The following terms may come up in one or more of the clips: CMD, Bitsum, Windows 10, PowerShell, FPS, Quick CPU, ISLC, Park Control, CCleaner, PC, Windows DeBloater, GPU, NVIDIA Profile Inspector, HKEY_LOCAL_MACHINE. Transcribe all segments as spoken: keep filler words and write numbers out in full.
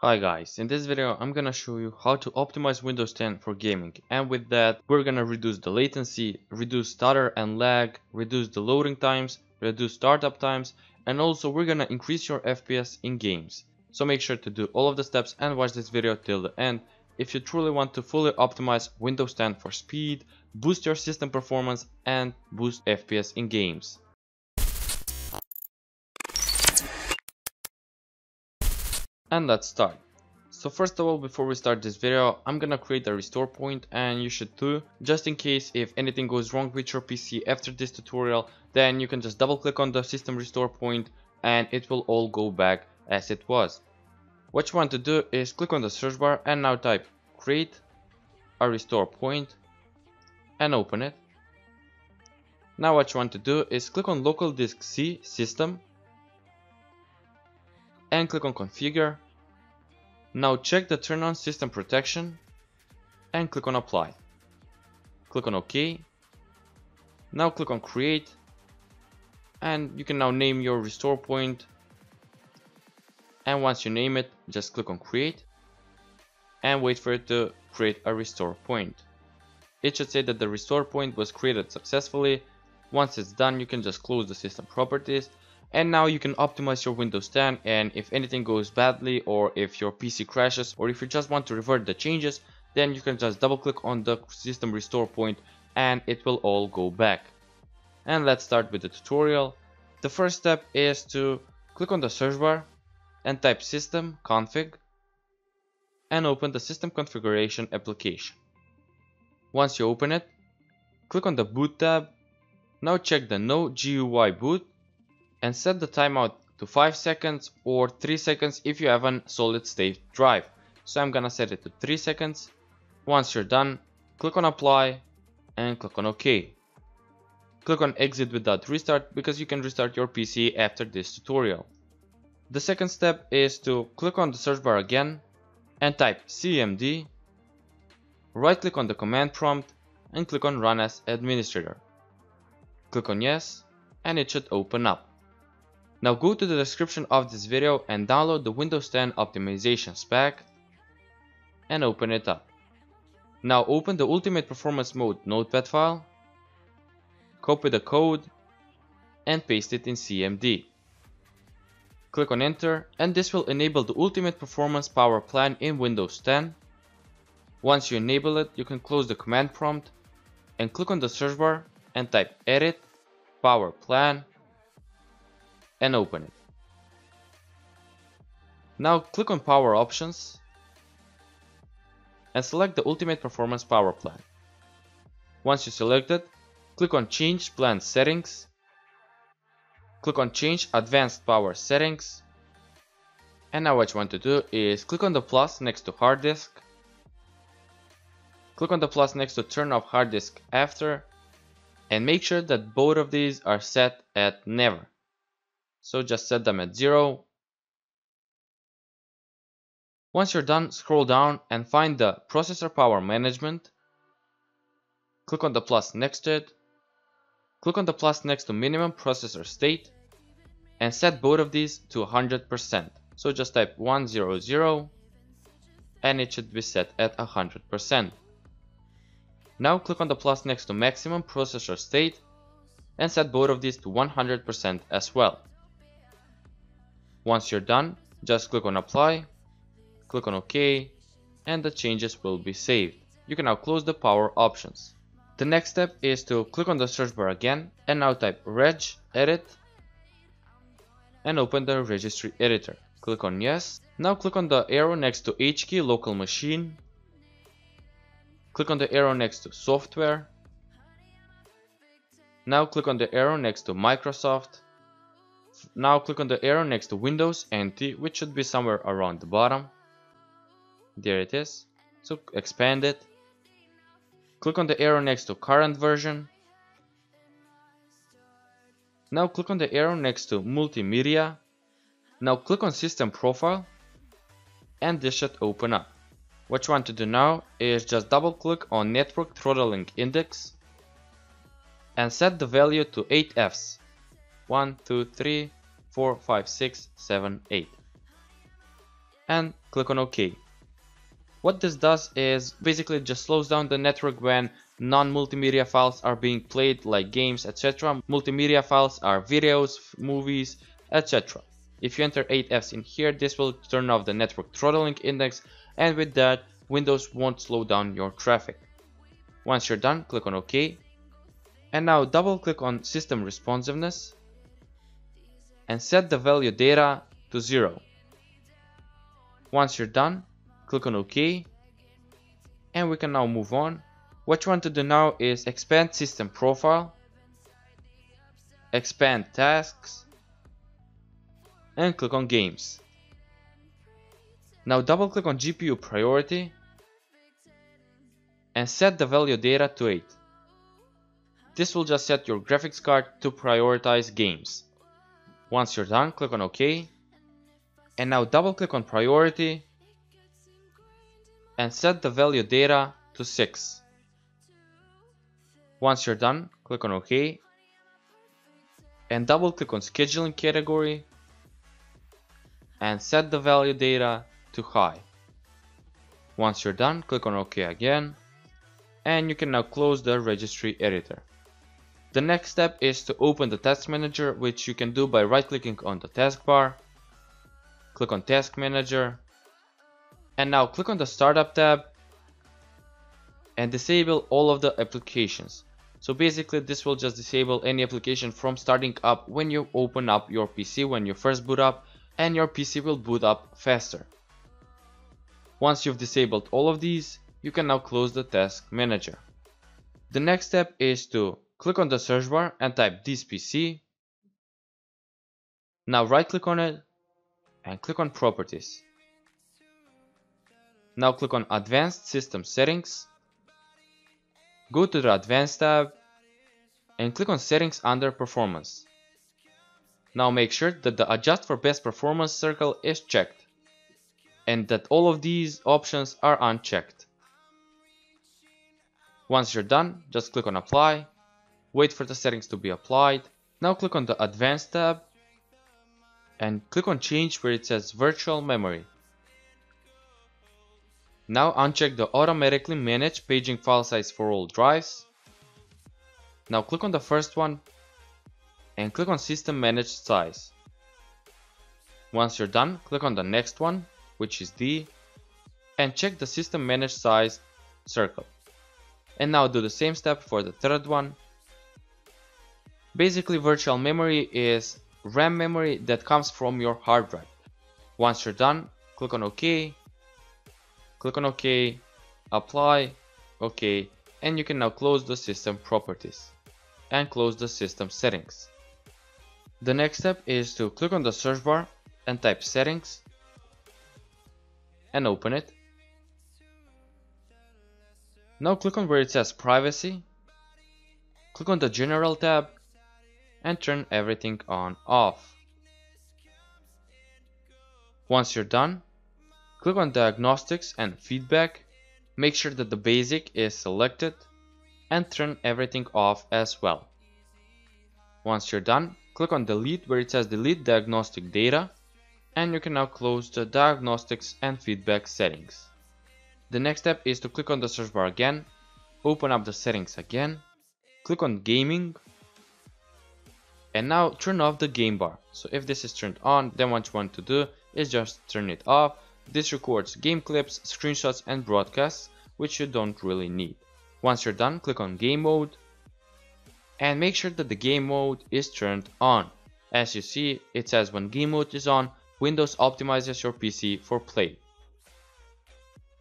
Hi guys, in this video I'm gonna show you how to optimize Windows ten for gaming, and with that we're gonna reduce the latency, reduce stutter and lag, reduce the loading times, reduce startup times, and also we're gonna increase your F P S in games. So make sure to do all of the steps and watch this video till the end if you truly want to fully optimize Windows ten for speed, boost your system performance and boost F P S in games. And let's start. So first of all, before we start this video, I'm gonna create a restore point, and you should too, just in case if anything goes wrong with your P C after this tutorial, then you can just double click on the system restore point and it will all go back as it was. What you want to do is click on the search bar and now type create a restore point and open it. Now what you want to do is click on local disk C system and click on configure. Now check the turn on system protection and click on apply. Click on OK. Now click on create and you can now name your restore point, and once you name it just click on create and wait for it to create a restore point. It should say that the restore point was created successfully. Once it's done you can just close the system properties. And now you can optimize your Windows ten, and if anything goes badly or if your P C crashes or if you just want to revert the changes, then you can just double click on the system restore point and it will all go back. And let's start with the tutorial. The first step is to click on the search bar and type system config and open the system configuration application. Once you open it, click on the boot tab. Now check the no G U I boot and set the timeout to five seconds or three seconds if you have a solid state drive. So I'm gonna set it to three seconds. Once you're done, click on apply and click on OK. Click on exit without restart because you can restart your P C after this tutorial. The second step is to click on the search bar again and type C M D, right click on the command prompt and click on run as administrator. Click on yes and it should open up. Now go to the description of this video and download the Windows ten optimizations pack and open it up. Now open the Ultimate Performance Mode notepad file, copy the code and paste it in C M D. Click on enter and this will enable the Ultimate Performance Power Plan in Windows ten. Once you enable it, you can close the command prompt and click on the search bar and type edit power plan and open it. Now click on Power Options and select the Ultimate Performance Power Plan. Once you select it, click on Change Plan Settings, click on Change Advanced Power Settings, and now what you want to do is click on the plus next to hard disk, click on the plus next to turn off hard disk after, and make sure that both of these are set at never. So just set them at zero. Once you're done, scroll down and find the Processor Power Management. Click on the plus next to it. Click on the plus next to Minimum Processor State. And set both of these to one hundred percent. So just type one hundred and it should be set at one hundred percent. Now click on the plus next to Maximum Processor State and set both of these to one hundred percent as well. Once you're done, just click on apply, click on OK, and the changes will be saved. You can now close the power options. The next step is to click on the search bar again and now type reg edit and open the registry editor. Click on yes. Now click on the arrow next to H key local machine. Click on the arrow next to software. Now click on the arrow next to Microsoft. Now click on the arrow next to Windows N T, which should be somewhere around the bottom. There it is. So expand it. Click on the arrow next to current version. Now click on the arrow next to multimedia. Now click on system profile and this should open up. What you want to do now is just double click on network throttling index and set the value to eight Fs. one, two, three, four, five, six, seven, eight. And click on OK. What this does is basically it just slows down the network when non-multimedia files are being played, like games, et cetera. Multimedia files are videos, movies, et cetera. If you enter eight Fs in here, this will turn off the network throttling index, and with that, Windows won't slow down your traffic. Once you're done, click on OK. And now double click on System Responsiveness and set the value data to zero. Once you're done, click on OK, and we can now move on. What you want to do now is expand System Profile, expand Tasks, and click on Games. Now double click on G P U Priority and set the value data to eight. This will just set your graphics card to prioritize games. Once you're done, click on OK. And now double click on Priority and set the value data to six. Once you're done, click on OK. And double click on Scheduling Category and set the value data to high. Once you're done, click on OK again. And you can now close the registry editor. The next step is to open the Task Manager, which you can do by right-clicking on the taskbar. Click on Task Manager. And now click on the Startup tab and disable all of the applications. So basically this will just disable any application from starting up when you open up your P C when you first boot up, and your P C will boot up faster. Once you've disabled all of these, you can now close the Task Manager. The next step is to click on the search bar and type this P C. Now right click on it and click on Properties. Now click on Advanced System Settings. Go to the Advanced tab and click on Settings under Performance. Now make sure that the Adjust for Best Performance circle is checked and that all of these options are unchecked. Once you're done, just click on Apply. Wait for the settings to be applied. Now click on the Advanced tab and click on Change where it says Virtual Memory. Now uncheck the Automatically Manage Paging File Size for all drives. Now click on the first one and click on System Managed Size. Once you're done, click on the next one, which is D, and check the System Managed Size circle. And now do the same step for the third one. Basically, virtual memory is RAM memory that comes from your hard drive. Once you're done, click on OK, click on OK, Apply, OK, and you can now close the System Properties and close the System Settings. The next step is to click on the search bar and type Settings and open it. Now click on where it says Privacy, click on the General tab, and turn everything on off. Once you're done, click on Diagnostics and Feedback, make sure that the Basic is selected, and turn everything off as well. Once you're done, click on Delete where it says Delete Diagnostic Data, and you can now close the Diagnostics and Feedback settings. The next step is to click on the search bar again, open up the settings again, click on Gaming, and now turn off the game bar. So if this is turned on, then what you want to do is just turn it off. This records game clips, screenshots and broadcasts, which you don't really need. Once you're done, click on Game Mode and make sure that the game mode is turned on. As you see, it says when game mode is on, Windows optimizes your P C for play.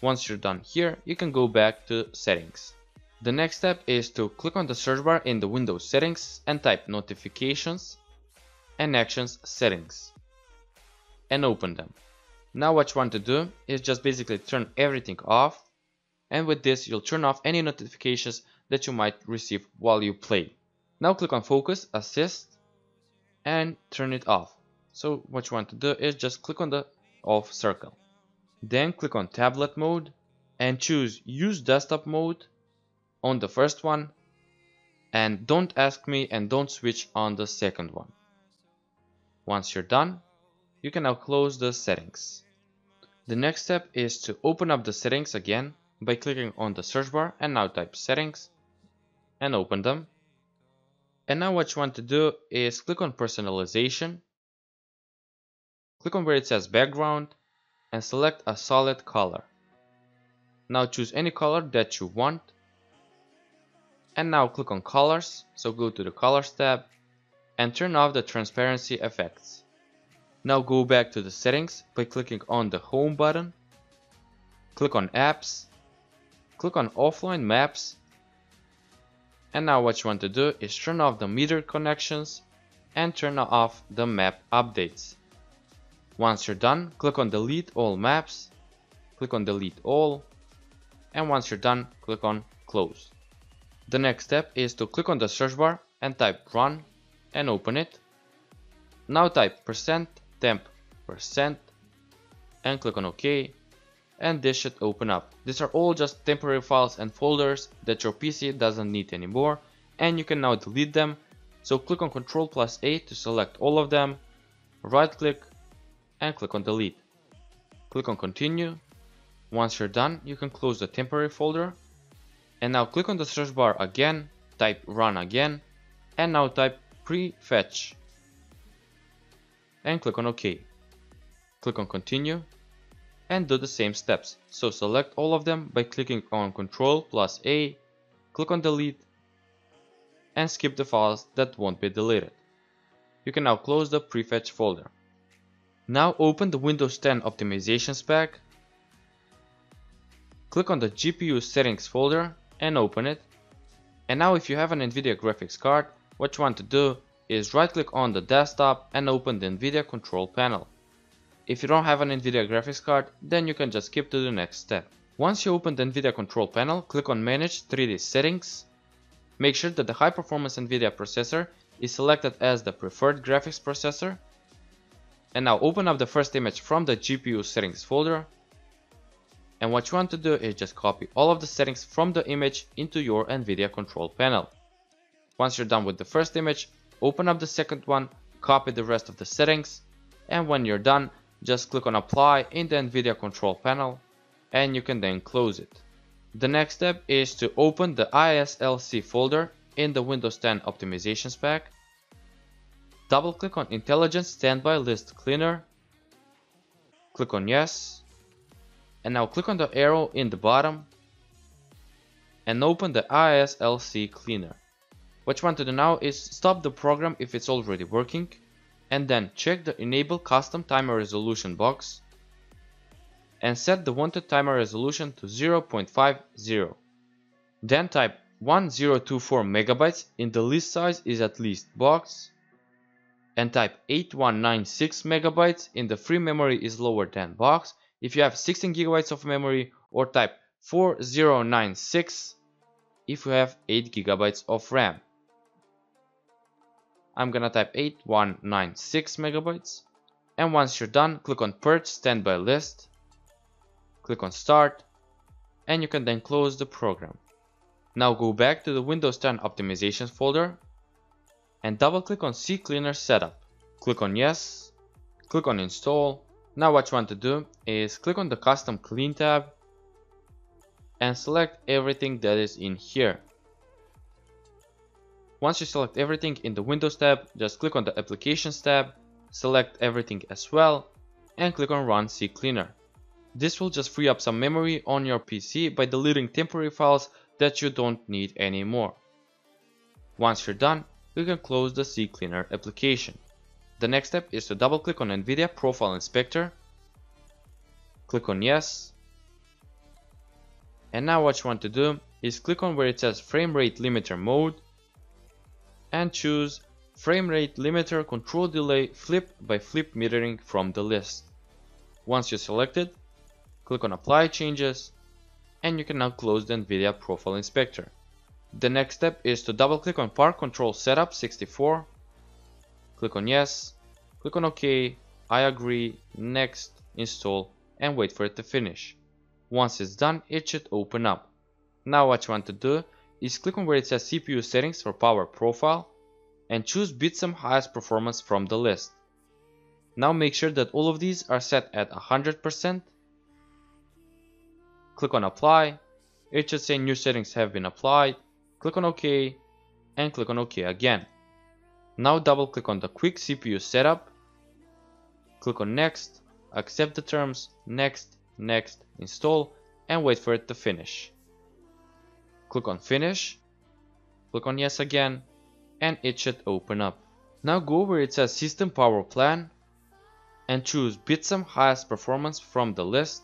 Once you're done here, you can go back to Settings. The next step is to click on the search bar in the Windows settings and type Notifications and Actions Settings and open them. Now what you want to do is just basically turn everything off, and with this you'll turn off any notifications that you might receive while you play. Now click on Focus, Assist and turn it off. So what you want to do is just click on the off circle. Then click on Tablet mode and choose Use Desktop mode on the first one, and Don't Ask Me and Don't Switch on the second one. Once you're done, you can now close the settings. The next step is to open up the settings again by clicking on the search bar and now type settings and open them. And now what you want to do is click on personalization, click on where it says background and select a solid color. Now choose any color that you want. And now click on colors, so go to the colors tab and turn off the transparency effects. Now go back to the settings by clicking on the home button, click on apps, click on offline maps, and now what you want to do is turn off the meter connections and turn off the map updates. Once you're done, click on delete all maps, click on delete all, and once you're done, click on close. The next step is to click on the search bar and type run and open it. Now type percent temp percent and click on OK, and this should open up. These are all just temporary files and folders that your P C doesn't need anymore and you can now delete them. So click on control plus A to select all of them, right click and click on delete. Click on continue. Once you're done, you can close the temporary folder. And now click on the search bar again, type run again, and now type prefetch and click on OK. Click on continue and do the same steps. So select all of them by clicking on control plus A, click on delete and skip the files that won't be deleted. You can now close the prefetch folder. Now open the Windows ten optimizations pack, click on the G P U settings folder and open it. And now if you have an NVIDIA graphics card, what you want to do is right click on the desktop and open the NVIDIA control panel. If you don't have an NVIDIA graphics card, then you can just skip to the next step. Once you open the NVIDIA control panel, click on manage three D settings. Make sure that the high performance NVIDIA processor is selected as the preferred graphics processor. And now open up the first image from the G P U settings folder. And what you want to do is just copy all of the settings from the image into your NVIDIA control panel. Once you're done with the first image, open up the second one, copy the rest of the settings, and when you're done, just click on apply in the NVIDIA control panel and you can then close it. The next step is to open the I S L C folder in the Windows ten optimizations pack. Double click on Intelligent Standby List Cleaner, click on yes. And now click on the arrow in the bottom and open the I S L C cleaner. What you want to do now is stop the program if it's already working and then check the Enable Custom Timer Resolution box and set the wanted timer resolution to zero point five zero. Then type one thousand twenty-four megabytes in the list size is at least box and type eight thousand one hundred ninety-six megabytes in the free memory is lower than box. If you have sixteen gigabytes of memory, or type four thousand ninety-six if you have eight gigabytes of RAM. I'm gonna type eight thousand one hundred ninety-six megabytes. And once you're done, click on Purge Standby List, click on Start, and you can then close the program. Now go back to the Windows ten optimizations folder and double click on CCleaner Setup. Click on Yes, click on Install. Now what you want to do is click on the Custom Clean tab and select everything that is in here. Once you select everything in the Windows tab, just click on the Applications tab, select everything as well, and click on Run CCleaner. This will just free up some memory on your P C by deleting temporary files that you don't need anymore. Once you're done, you can close the CCleaner application. The next step is to double click on NVIDIA Profile Inspector, click on yes, and now what you want to do is click on where it says frame rate limiter mode and choose frame rate limiter control delay flip by flip metering from the list. Once you select it, click on apply changes and you can now close the NVIDIA Profile Inspector. The next step is to double click on Park Control Setup sixty-four. Click on yes, click on OK, I agree, next, install, and wait for it to finish. Once it's done, it should open up. Now what you want to do is click on where it says C P U settings for power profile and choose bitsum highest performance from the list. Now make sure that all of these are set at one hundred percent click on apply. It should say new settings have been applied. Click on OK and click on OK again. Now double click on the Quick C P U setup. Click on next, accept the terms, next, next, install, and wait for it to finish. Click on finish, click on yes again, and it should open up. Now go where it says system power plan and choose Bitsum highest performance from the list,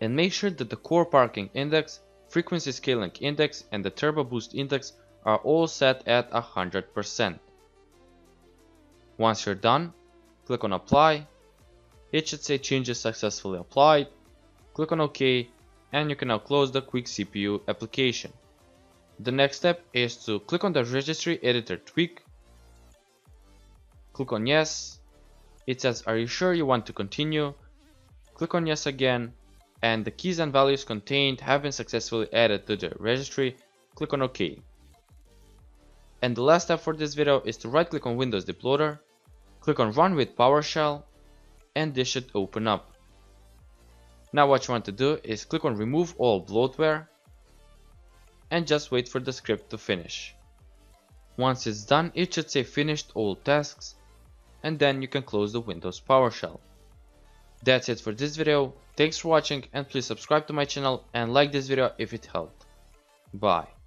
and make sure that the core parking index, frequency scaling index, and the turbo boost index are all set at one hundred percent. Once you're done, click on apply. It should say changes successfully applied. Click on OK and you can now close the Quick C P U application. The next step is to click on the registry editor tweak. Click on yes. It says, are you sure you want to continue? Click on yes again, and the keys and values contained have been successfully added to the registry. Click on OK. And the last step for this video is to right click on Windows DeBloater. Click on Run with PowerShell, and this should open up. Now what you want to do is click on Remove all bloatware and just wait for the script to finish. Once it's done, it should say Finished all tasks, and then you can close the Windows PowerShell. That's it for this video. Thanks for watching, and please subscribe to my channel and like this video if it helped. Bye.